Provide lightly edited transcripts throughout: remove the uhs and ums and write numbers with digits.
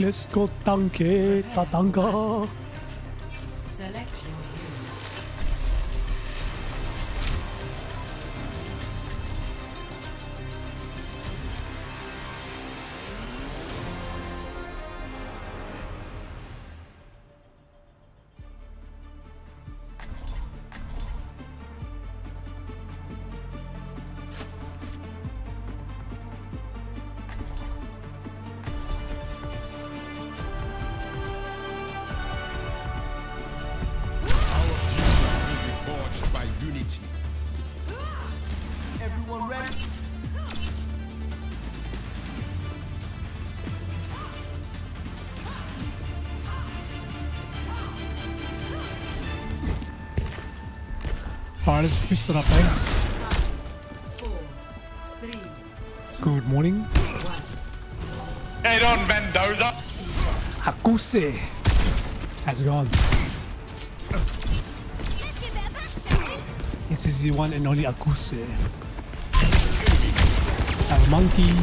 Let's go, danke, da danke. Alles Füße dabei. Good morning. Hey, Don Mendoza. Akuse. How's it going? This is the one and only Akuse. Have a monkey.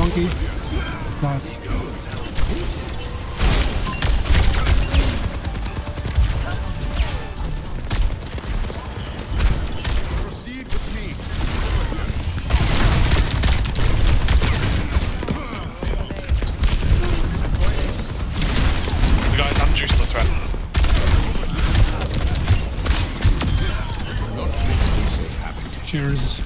Monkey. Nice. Proceed with me. You guys, I'm juiceless, right? Cheers.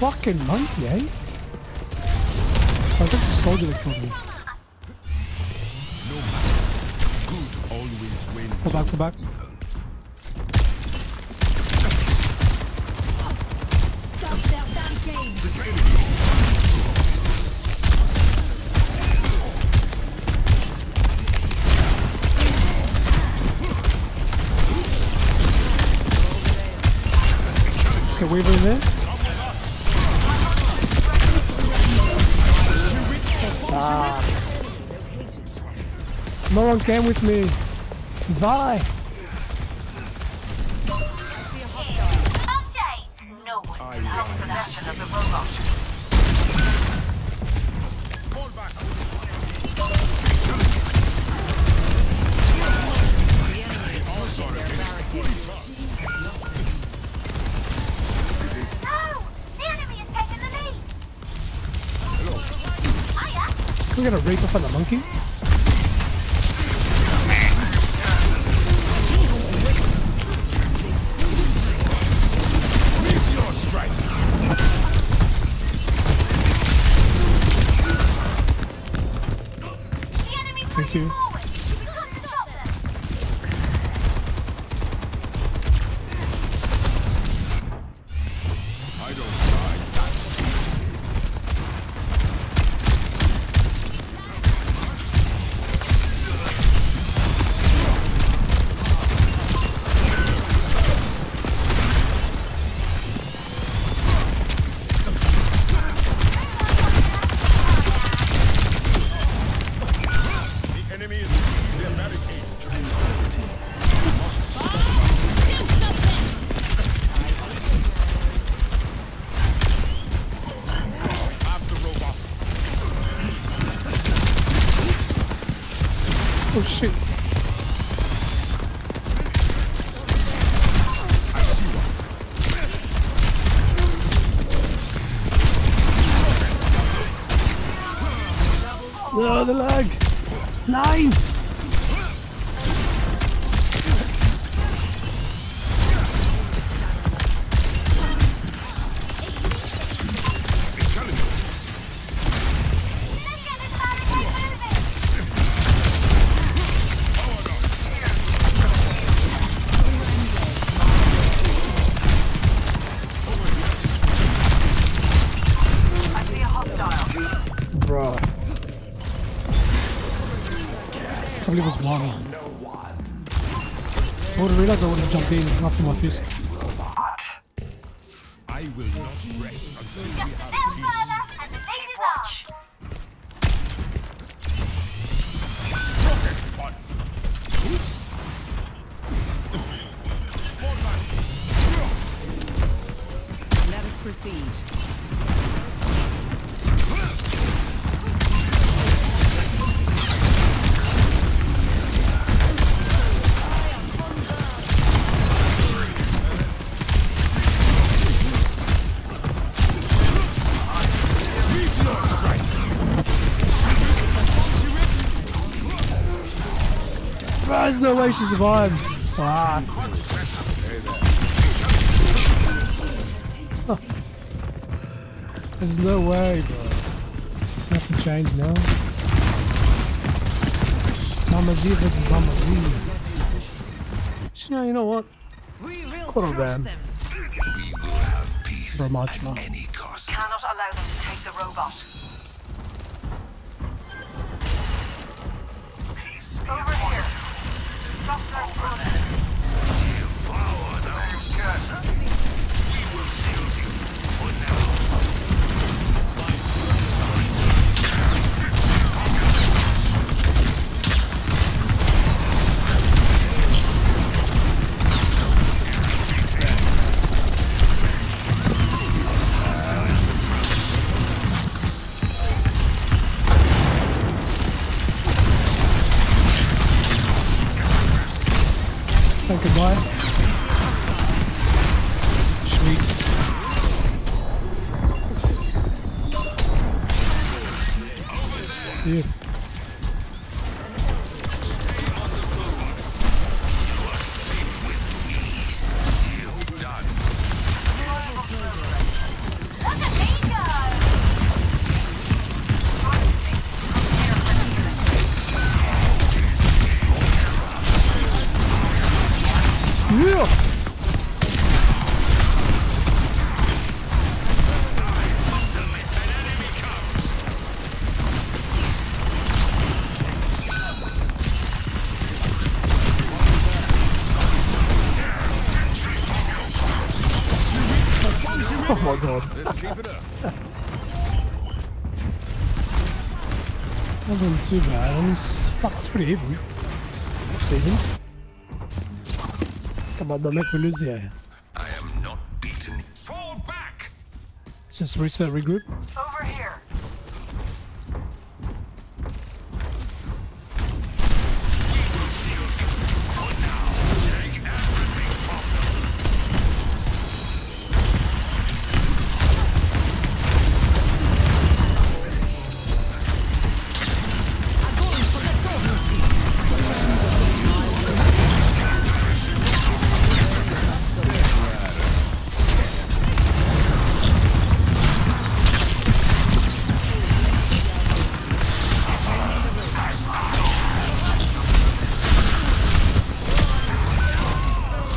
Fucking monkey, eh? I think the soldier that killed me. No matter. Good always wins. Go back, go back. Stop that game. Let's get Weaver in there. No one came with me. Bye. No one possession of the robot. Hold back. No! The enemy has taken the lead. Hello. We're gonna break up on the monkey. Oh shit. Oh, the lag. Nine. What a realize I would have jumped in after my fist. I will not rest until we have peace. And the lady watch. Let us proceed. There's no way she survived. Fuck. Huh. There's no way, bro. Nothing changed now. Mama Z versus Mama Z. You know what? Quarter ban. We will have peace for much at any cost. Cannot allow them to take the robot. Peace over here. Goodbye. Sweet. Dude. Oh my god. Let's keep it up. That wasn't too bad. I mean, fuck, it's pretty even. Stevens. Come on, don't make me lose here. I am not beaten. Fall back! Let's just reset, regroup. Over here.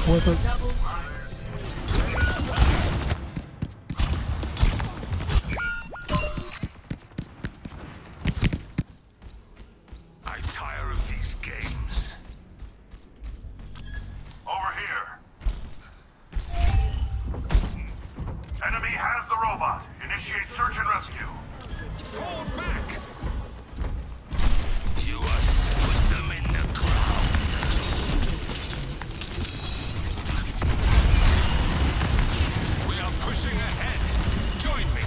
Worth it. I tire of these games. Over here. Enemy has the robot. Initiate search and rescue. Fall back. You are put them in the ground. Pushing ahead. Join me.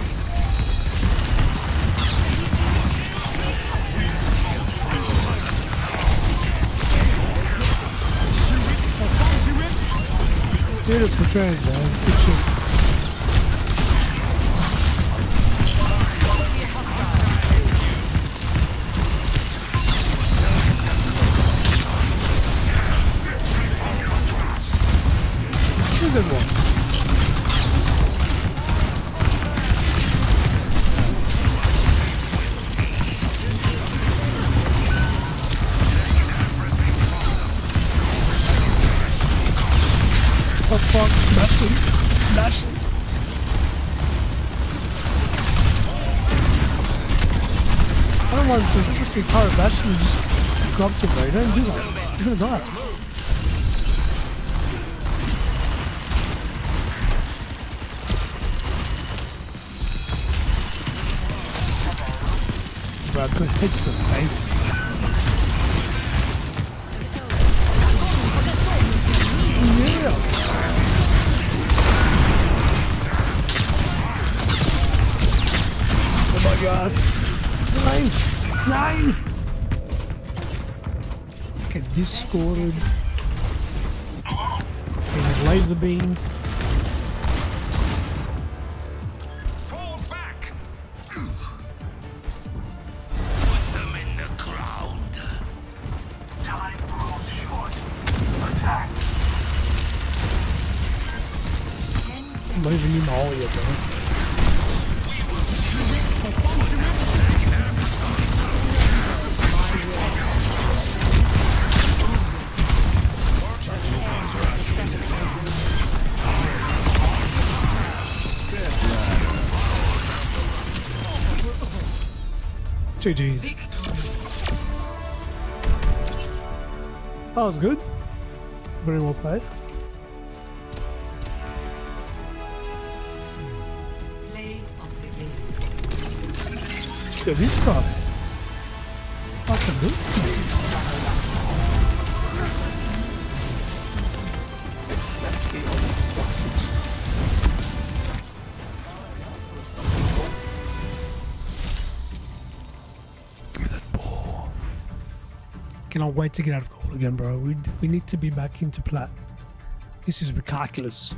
Beautiful trade, man. Good shit. Here's a one. What the fuck? Smash him. I don't want to purposely power bash him and just grab him right now and do that. You're gonna die. but it hits the face. Yeah. Oh my god. Nein! Nein! Okay, Discord. Okay, laser beam. GG's. That was good. Very well played. Play of the game. Yeah, this guy. What the hell? Expect the unexpected. Cannot wait to get out of gold again, bro. We need to be back into plat. This is ridiculous.